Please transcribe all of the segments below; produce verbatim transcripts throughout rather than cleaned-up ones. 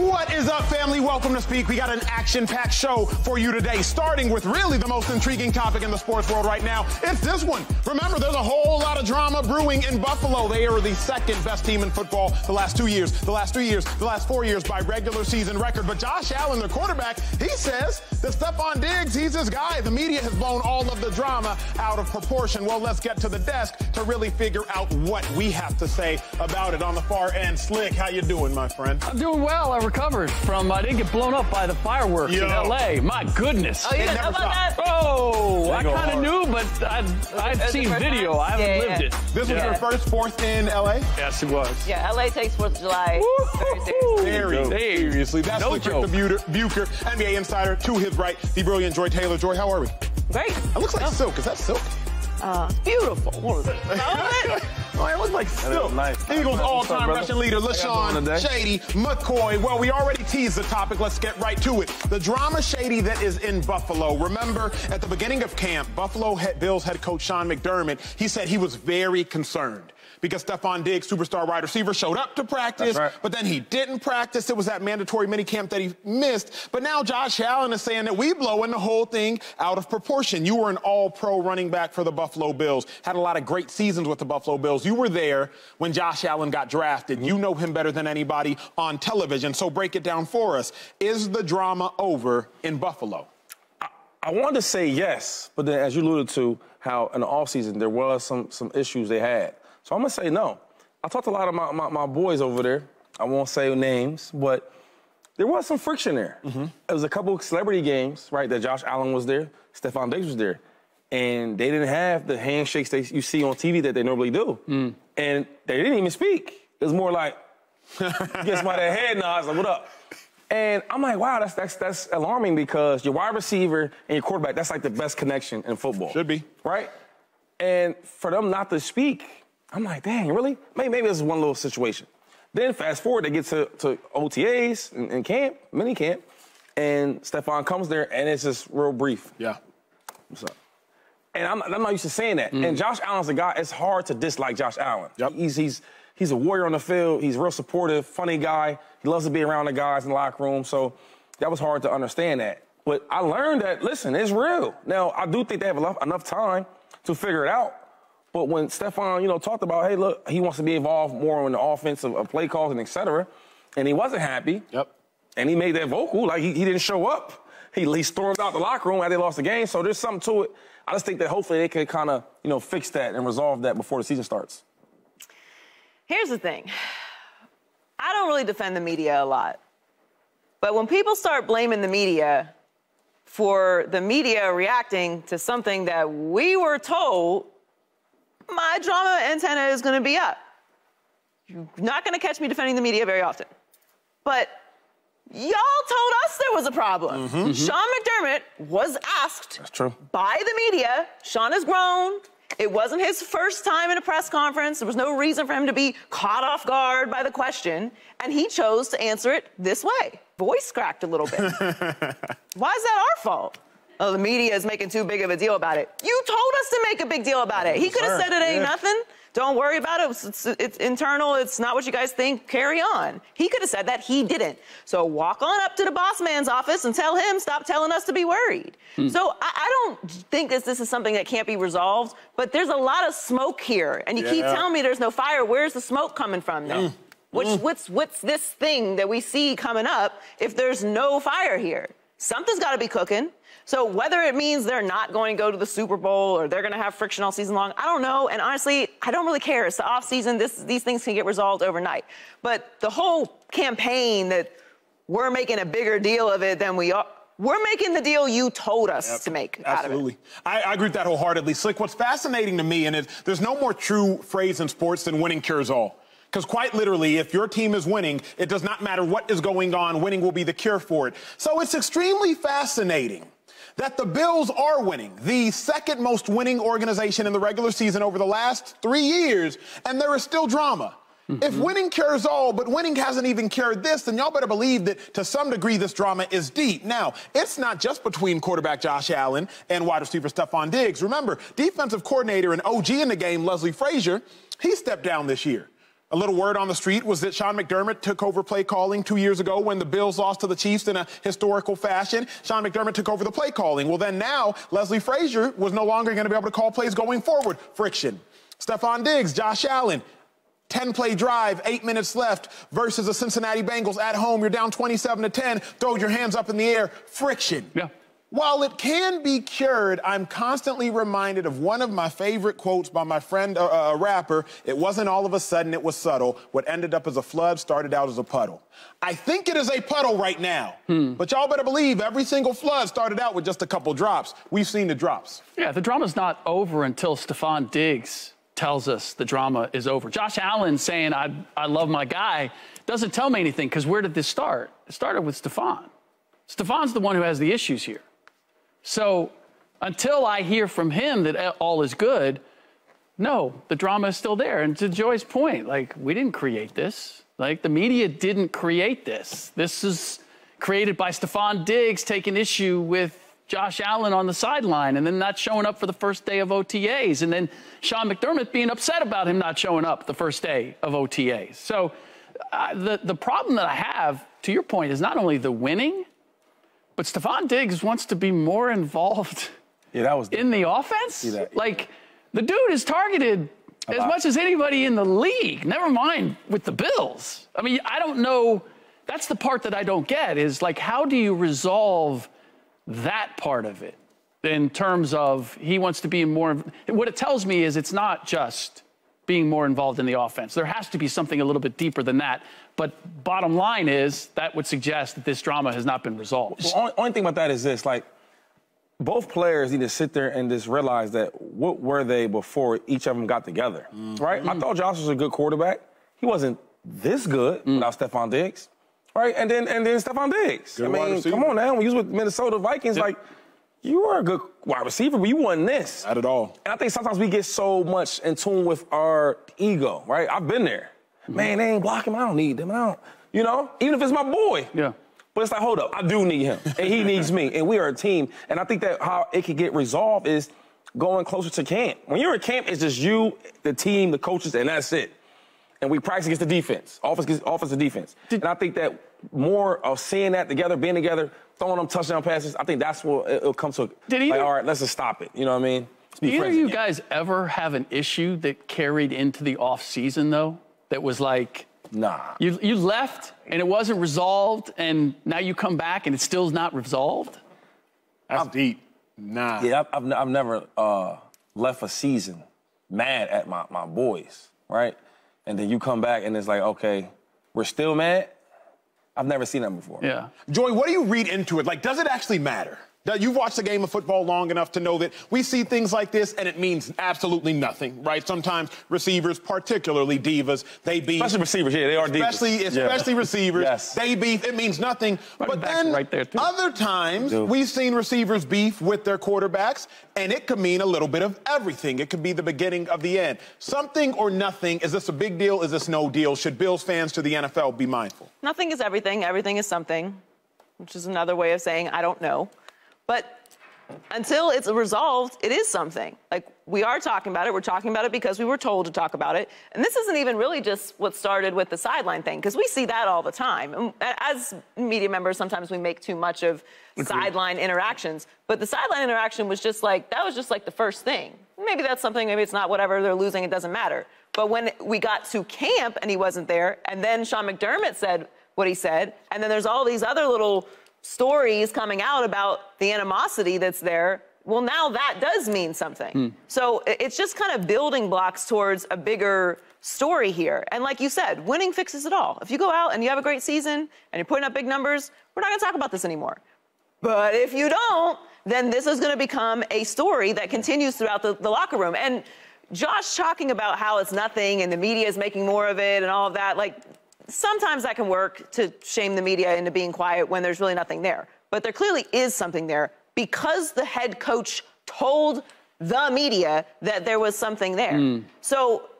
What is up, family? Welcome to SPEAK. We got an action-packed show for you today, starting with really the most intriguing topic in the sports world right now. It's this one. Remember, there's a whole lot of drama brewing in Buffalo. They are the second best team in football the last two years, the last three years, the last four years by regular season record. But Josh Allen, the quarterback, he says that Stefon Diggs, he's his guy. The media has blown all of the drama out of proportion. Well, let's get to the desk to really figure out what we have to say about it. On the far end, Slick, how you doing, my friend? I'm doing well. I recovered from, I didn't get blown up by the fireworks Yo. in L A. My goodness. Oh, you didn't know about that? Oh, I kind of knew, but I've seen video. Time? I haven't yeah, lived yeah. it. This yeah. was your first fourth in L A? Yes, it was. Yeah, L A takes fourth of July very seriously. Very seriously. That's no joke. Ric Bucher, N B A insider, to his right, the brilliant Joy Taylor. Joy, how are we? Great. It looks like oh. silk. Is that silk? Uh, it's beautiful. What is it? Oh, it looks like silk. Nice. Eagles all-time rushing leader, LeSean Shady McCoy. Well, we already teased the topic. Let's get right to it. The drama, Shady, that is in Buffalo. Remember, at the beginning of camp, Buffalo Bills head coach Sean McDermott, he said he was very concerned because Stefon Diggs, superstar wide receiver, showed up to practice, right. but then he didn't practice. It was that mandatory minicamp that he missed. But now Josh Allen is saying that we blowing the whole thing out of proportion. You were an all-pro running back for the Buffalo Bills, had a lot of great seasons with the Buffalo Bills. You were there when Josh Allen got drafted. You know him better than anybody on television, so break it down for us. Is the drama over in Buffalo? I, I wanted to say yes, but then as you alluded to, how in the offseason there was some, some issues they had. So I'm going to say no. I talked to a lot of my, my, my boys over there. I won't say names, but there was some friction there. Mm-hmm. It was a couple of celebrity games, right, that Josh Allen was there, Stefon Diggs was there. And they didn't have the handshakes that you see on T V that they normally do. Mm. And they didn't even speak. It was more like, guess my head nods, like, what up? And I'm like, wow, that's, that's, that's alarming because your wide receiver and your quarterback, that's like the best connection in football. Should be. Right? And for them not to speak, I'm like, dang, really? Maybe, maybe this is one little situation. Then fast forward, they get to, to O T As and, and camp, mini camp, and Stefon comes there, and it's just real brief. Yeah. What's up? And I'm, I'm not used to saying that. Mm. And Josh Allen's a guy, it's hard to dislike Josh Allen. Yep. He's, he's, he's a warrior on the field. He's real supportive, funny guy. He loves to be around the guys in the locker room. So that was hard to understand that. But I learned that, listen, it's real. Now, I do think they have enough, enough time to figure it out. But when Stefon, you know, talked about, hey, look, he wants to be involved more in the offensive uh, play calls and et cetera, and he wasn't happy. Yep. And he made that vocal. Like, he, he didn't show up. He, he stormed out the locker room after they lost the game. So there's something to it. I just think that hopefully they can kind of, you know, fix that and resolve that before the season starts. Here's the thing. I don't really defend the media a lot. But when people start blaming the media for the media reacting to something that we were told, my drama antenna is going to be up. You're not going to catch me defending the media very often. But y'all told us there was a problem. Mm-hmm. Mm-hmm. Sean McDermott was asked by the media. Sean has grown. It wasn't his first time in a press conference. There was no reason for him to be caught off guard by the question. And he chose to answer it this way. Voice cracked a little bit. Why is that our fault? Oh, the media is making too big of a deal about it. You told us to make a big deal about it. He could have said it ain't yeah. nothing. Don't worry about it. It's, it's, it's internal. It's not what you guys think. Carry on. He could have said that. He didn't. So walk on up to the boss man's office and tell him, stop telling us to be worried. Hmm. So I, I don't think that this is something that can't be resolved, but there's a lot of smoke here. And you yeah. keep telling me there's no fire. Where's the smoke coming from then? Mm. Which, mm. What's, what's this thing that we see coming up if there's no fire here? Something's got to be cooking. So whether it means they're not going to go to the Super Bowl or they're going to have friction all season long, I don't know. And honestly, I don't really care. It's the offseason. This, these things can get resolved overnight. But the whole campaign that we're making a bigger deal of it than we are, we're making the deal you told us yep. to make out Absolutely. Of it. I, I agree with that wholeheartedly. Slick, what's fascinating to me, and it, there's no more true phrase in sports than winning cures all. Because quite literally, if your team is winning, it does not matter what is going on. Winning will be the cure for it. So it's extremely fascinating that the Bills are winning, the second most winning organization in the regular season over the last three years, and there is still drama. Mm-hmm. If winning cures all, but winning hasn't even cured this, then y'all better believe that to some degree this drama is deep. Now, it's not just between quarterback Josh Allen and wide receiver Stefon Diggs. Remember, defensive coordinator and O G in the game, Leslie Frazier, he stepped down this year. A little word on the street was that Sean McDermott took over play calling two years ago when the Bills lost to the Chiefs in a historical fashion. Sean McDermott took over the play calling. Well, then now Leslie Frazier was no longer going to be able to call plays going forward. Friction. Stefon Diggs, Josh Allen, ten-play drive, eight minutes left versus the Cincinnati Bengals at home. You're down twenty-seven to ten. Throw your hands up in the air. Friction. Yeah. While it can be cured, I'm constantly reminded of one of my favorite quotes by my friend, uh, a rapper. It wasn't all of a sudden, it was subtle. What ended up as a flood started out as a puddle. I think it is a puddle right now. Hmm. But y'all better believe every single flood started out with just a couple drops. We've seen the drops. Yeah, the drama's not over until Stefon Diggs tells us the drama is over. Josh Allen saying, I, I love my guy, doesn't tell me anything, because where did this start? It started with Stefon. Stefon's the one who has the issues here. So until I hear from him that all is good, no, the drama is still there. And to Joy's point, like, we didn't create this. Like, the media didn't create this. This is created by Stefon Diggs taking issue with Josh Allen on the sideline and then not showing up for the first day of O T As. And then Sean McDermott being upset about him not showing up the first day of O T As. So uh, the, the problem that I have, to your point, is not only the winning, but Stefon Diggs wants to be more involved yeah, that was the, in the offense. Yeah, that, yeah. Like, the dude is targeted as much as anybody in the league, never mind with the Bills. I mean, I don't know. That's the part that I don't get is, like, how do you resolve that part of it in terms of he wants to be more? What it tells me is it's not just being more involved in the offense. There has to be something a little bit deeper than that. But bottom line is that would suggest that this drama has not been resolved. Well, only, only thing about that is this, like, both players need to sit there and just realize that what were they before each of them got together, mm. right? Mm. I thought Josh was a good quarterback. He wasn't this good mm. without Stefon Diggs, right? And then and then Stefon Diggs. Good I mean, come on now, when you was with Minnesota Vikings, yeah. like, you were a good wide receiver, but you weren't this. Not at all. And I think sometimes we get so much in tune with our ego, right? I've been there. Man, they ain't blocking him. I don't need them. I don't, you know, even if it's my boy. Yeah. But it's like, hold up, I do need him, and he needs me, and we are a team. And I think that how it could get resolved is going closer to camp. When you're at camp, it's just you, the team, the coaches, and that's it. And we practice against the defense, offense against offense and defense. Did, and I think that more of seeing that together, being together, throwing them touchdown passes, I think that's what it'll come to. Did either, like, all right, let's just stop it. You know what I mean? Did either of you guys ever have an issue that carried into the offseason, though? That was like, nah. You, you left and it wasn't resolved, and now you come back and it still's not resolved? That's I'm, deep. Nah. Yeah, I've, I've, I've never uh, left a season mad at my, my boys, right? And then you come back and it's like, okay, we're still mad? I've never seen that before. Yeah. Joy, what do you read into it? Like, does it actually matter? You've watched the game of football long enough to know that we see things like this, and it means absolutely nothing, right? Sometimes receivers, particularly divas, they beef. Especially receivers, yeah, they are especially, divas. Especially yeah. receivers, yes. they beef. It means nothing. Right but then right there too. Other times, we've seen receivers beef with their quarterbacks, and it could mean a little bit of everything. It could be the beginning of the end. Something or nothing. Is this a big deal? Is this no deal? Should Bills fans to the N F L be mindful? Nothing is everything. Everything is something, which is another way of saying I don't know. But until it's resolved, it is something. Like, we are talking about it. We're talking about it because we were told to talk about it. And this isn't even really just what started with the sideline thing, because we see that all the time. And as media members, sometimes we make too much of sideline interactions. But the sideline interaction was just like, that was just like the first thing. Maybe that's something, maybe it's not, whatever, they're losing, it doesn't matter. But when we got to camp and he wasn't there, and then Sean McDermott said what he said, and then there's all these other little stories coming out about the animosity that's there, well, now that does mean something. Mm. So it's just kind of building blocks towards a bigger story here. And like you said, winning fixes it all. If you go out and you have a great season and you're putting up big numbers, we're not going to talk about this anymore. But if you don't, then this is going to become a story that continues throughout the, the locker room. And Josh talking about how it's nothing and the media is making more of it and all of that, like, sometimes that can work to shame the media into being quiet when there's really nothing there. But there clearly is something there because the head coach told the media that there was something there. Mm. So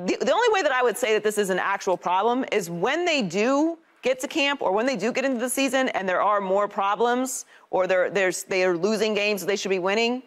the, the only way that I would say that this is an actual problem is when they do get to camp or when they do get into the season and there are more problems or they're, they're, they are losing games that they should be winning,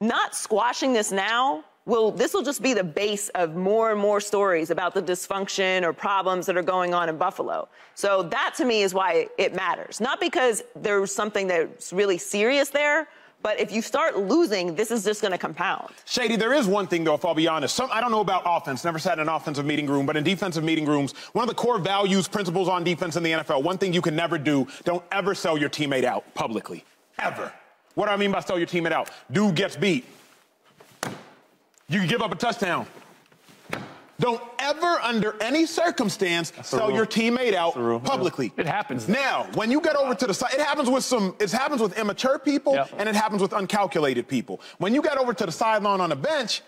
not squashing this now will this will just be the base of more and more stories about the dysfunction or problems that are going on in Buffalo. So that, to me, is why it matters. Not because there's something that's really serious there, but if you start losing, this is just going to compound. Shady, there is one thing, though, if I'll be honest. Some, I don't know about offense. Never sat in an offensive meeting room. But in defensive meeting rooms, one of the core values, principles on defense in the N F L, one thing you can never do, don't ever sell your teammate out publicly. Ever. What do I mean by sell your teammate out? Dude gets beat. You give up a touchdown. Don't ever, under any circumstance, sell your teammate out publicly. It happens. Now, when you get over to the side, it happens with some, it happens with immature people, yeah. and it happens with uncalculated people. When you get over to the sideline on the bench,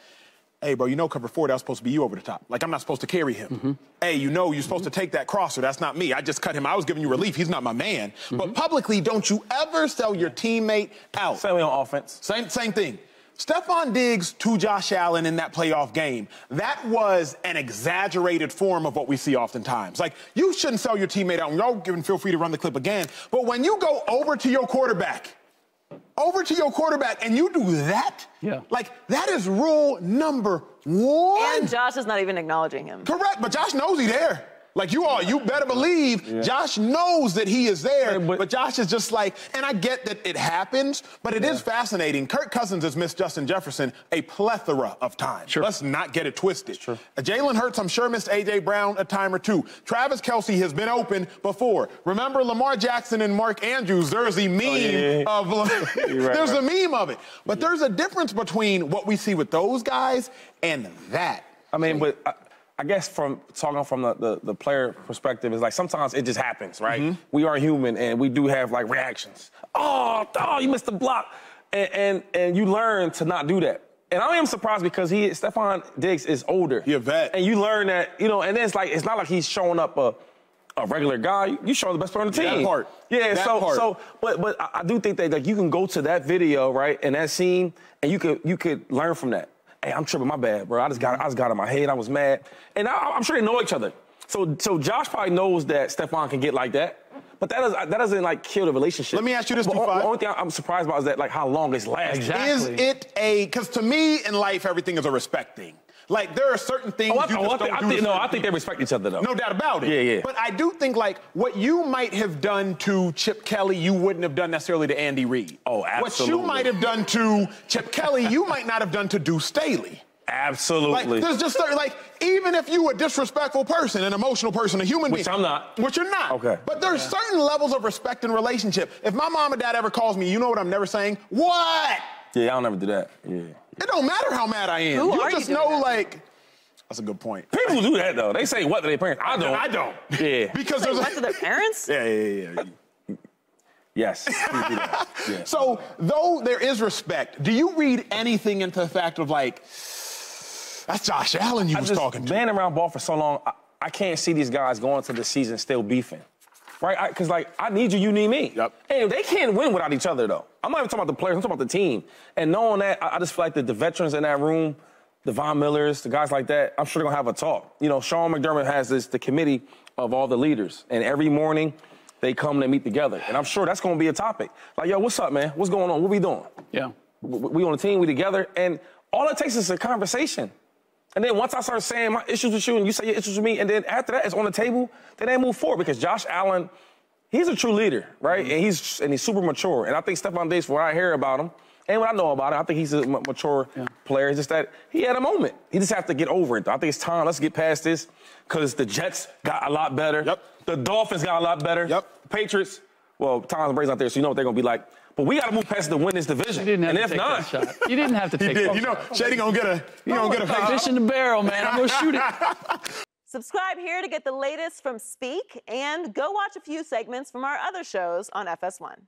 hey, bro, you know cover four, that was supposed to be you over the top. Like, I'm not supposed to carry him. Mm-hmm. Hey, you know you're supposed mm-hmm. to take that crosser. That's not me. I just cut him. I was giving you relief. He's not my man. Mm-hmm. But publicly, don't you ever sell your teammate out. Same way on offense. Same, same thing. Stefon Diggs to Josh Allen in that playoff game, that was an exaggerated form of what we see oftentimes. Like, you shouldn't sell your teammate out, and y'all can feel free to run the clip again, but when you go over to your quarterback, over to your quarterback, and you do that, yeah. like, that is rule number one. And Josh is not even acknowledging him. Correct, but Josh knows he's there. Like, you all, you better believe yeah. Josh knows that he is there, but, but Josh is just like, and I get that it happens, but it yeah. is fascinating. Kirk Cousins has missed Justin Jefferson a plethora of times. Sure. Let's not get it twisted. Sure. Jalen Hurts, I'm sure, missed A J. Brown a time or two. Travis Kelsey has been open before. Remember Lamar Jackson and Mark Andrews, there's a meme oh, yeah, yeah, yeah. of, right, there's right. a meme of it. But yeah. there's a difference between what we see with those guys and that. I mean, but... I, I guess from talking from the, the, the player perspective, is like sometimes it just happens, right? Mm-hmm. We are human and we do have like reactions. Oh, oh you missed the block. And, and, and you learn to not do that. And I am surprised because he, Stefon Diggs is older. He a vet. And you learn that, you know, and then it's like, it's not like he's showing up a, a regular guy. You showing the best player on the team. That part. Yeah, that so, part. so, but, but I do think that like you can go to that video, right, and that scene, and you could, you could learn from that. Hey, I'm tripping, my bad, bro. I just got, I just got in my head. I was mad. And I, I'm sure they know each other. So, so Josh probably knows that Stefon can get like that. But that, is, that doesn't, like, kill the relationship. Let me ask you this, B five. The only thing I'm surprised about is that, like, how long it's lasting. Exactly. Is it a, because to me in life, everything is a respect thing. Like, there are certain things oh, I, you oh, just I don't think, do I think, No, I think they respect each other, though. No doubt about it. Yeah, yeah. But I do think, like, what you might have done to Chip Kelly, you wouldn't have done necessarily to Andy Reid. Oh, absolutely. What you might have done to Chip Kelly, you might not have done to Deuce Staley. Absolutely. Like, there's just, like, even if you a disrespectful person, an emotional person, a human being. Which I'm not. Which you're not. Okay. But there's yeah. certain levels of respect and relationship. If my mom and dad ever calls me, you know what I'm never saying? What? Yeah, y'all never do that. Yeah. It don't matter how mad I am. Who you just you know, that? like, that's a good point. People do that, though. They say what to their parents. I don't. I don't. Yeah. Because there's what to their parents? Yeah, yeah, yeah. Yes. yeah. So, though there is respect, do you read anything into the fact of, like, that's Josh Allen you I was just, talking to? I've been around ball for so long, I, I can't see these guys going to the season still beefing. Right? Because, like, I need you, you need me. Yep. And they can't win without each other, though. I'm not even talking about the players. I'm talking about the team. And knowing that, I, I just feel like the, the veterans in that room, the Von Millers, the guys like that, I'm sure they're going to have a talk. You know, Sean McDermott has this, the committee of all the leaders. And every morning, they come and they meet together. And I'm sure that's going to be a topic. Like, yo, what's up, man? What's going on? What we doing? Yeah. We, we on the team. We together. And all it takes is a conversation. And then once I start saying my issues with you and you say your issues with me, and then after that, it's on the table, then they move forward because Josh Allen, he's a true leader, right? Mm-hmm. And he's and he's super mature. And I think Stefon Diggs, from what I hear about him and what I know about him, I think he's a mature yeah. player. It's just that he had a moment. He just have to get over it. I think it's time. Let's get past this because the Jets got a lot better. Yep. The Dolphins got a lot better. Yep. The Patriots, well, Tom Brady's out there, so you know what they're going to be like. But we got to move past the win this division. You didn't have and to if take not, that shot. You didn't have to take that shot. You know, Shady going to get a, you going to get a shot. Fish in the barrel, man. I'm going to shoot it. Subscribe here to get the latest from SPEAK and go watch a few segments from our other shows on F S one.